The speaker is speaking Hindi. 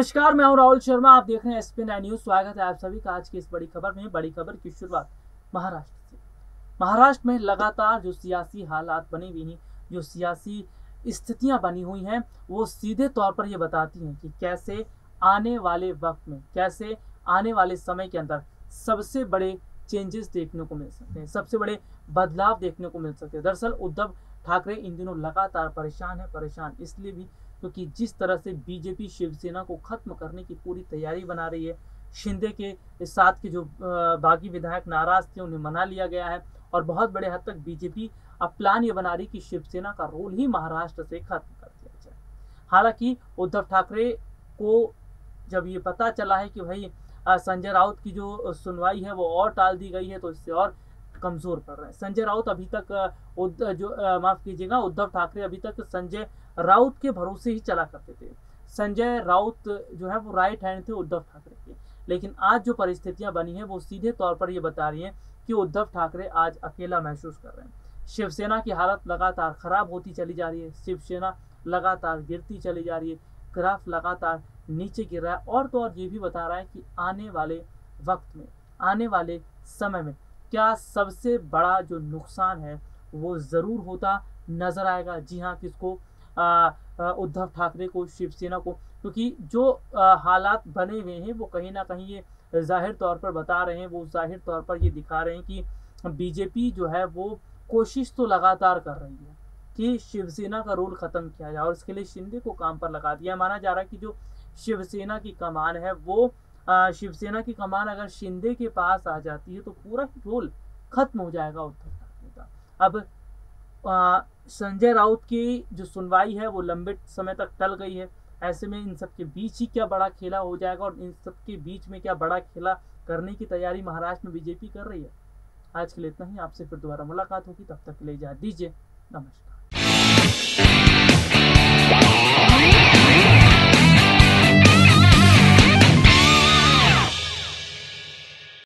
नमस्कार, मैं हूं राहुल शर्मा। आप देख रहे हैं SP9 न्यूज। स्वागत है आप सभी का आज की इस बड़ी खबर में। बड़ी खबर की शुरुआत महाराष्ट्र से। महाराष्ट्र में लगातार जो सियासी हालात बनी हुई हैं, जो सियासी स्थितियां बनी हुई हैं, वो सीधे तौर पर ये बताती हैं कि कैसे आने वाले वक्त में, कैसे आने वाले समय के अंदर सबसे बड़े चेंजेस देखने को मिल सकते हैं, सबसे बड़े बदलाव देखने को मिल सकते हैं। दरअसल उद्धव ठाकरे इन दिनों लगातार परेशान है। परेशान इसलिए भी क्योंकि जिस तरह से बीजेपी शिवसेना को खत्म करने की पूरी तैयारी बना रही है, शिंदे के साथ के जो बागी विधायक नाराज थे उन्हें मना लिया गया है और बहुत बड़े हद तक बीजेपी अब प्लान ये बना रही कि शिवसेना का रोल ही महाराष्ट्र से खत्म कर दिया जाए। हालांकि उद्धव ठाकरे को जब ये पता चला है कि भाई संजय राउत की जो सुनवाई है वो और टाल दी गई है, तो इससे और कमजोर पड़ रहे हैं। संजय राउत अभी तक उद्धव ठाकरे अभी तक संजय राउत के भरोसे ही चला करते थे। संजय राउत जो है वो राइट हैंड थे उद्धव ठाकरे के, लेकिन आज जो परिस्थितियां बनी हैं वो सीधे तौर पर ये बता रही हैं कि उद्धव ठाकरे आज अकेला महसूस कर रहे हैं। शिवसेना की हालत लगातार खराब होती चली जा रही है, शिवसेना लगातार गिरती चली जा रही है, ग्राफ लगातार नीचे गिर रहा है। और तो और ये भी बता रहा है कि आने वाले वक्त में, आने वाले समय में क्या सबसे बड़ा जो नुकसान है वो ज़रूर होता नजर आएगा। जी हाँ, किसको? उद्धव ठाकरे को, शिवसेना को, क्योंकि जो हालात बने हुए हैं वो कहीं ना कहीं ये जाहिर तौर पर बता रहे हैं, वो जाहिर तौर पर ये दिखा रहे हैं कि बीजेपी जो है वो कोशिश तो लगातार कर रही है कि शिवसेना का रोल ख़त्म किया जाए और इसके लिए शिंदे को काम पर लगा दिया। माना जा रहा है कि जो शिवसेना की कमान है वो शिवसेना की कमान अगर शिंदे के पास आ जाती है तो पूरा रोल खत्म हो जाएगा उद्धव ठाकरे का। अब संजय राउत की जो सुनवाई है वो लंबे समय तक टल गई है। ऐसे में इन सबके बीच ही क्या बड़ा खेला हो जाएगा और इन सबके बीच में क्या बड़ा खेला करने की तैयारी महाराष्ट्र में बीजेपी कर रही है। आज के लिए इतना ही। आपसे फिर दोबारा मुलाकात होगी, तब तक के लिए इजाजत दीजिए। नमस्कार।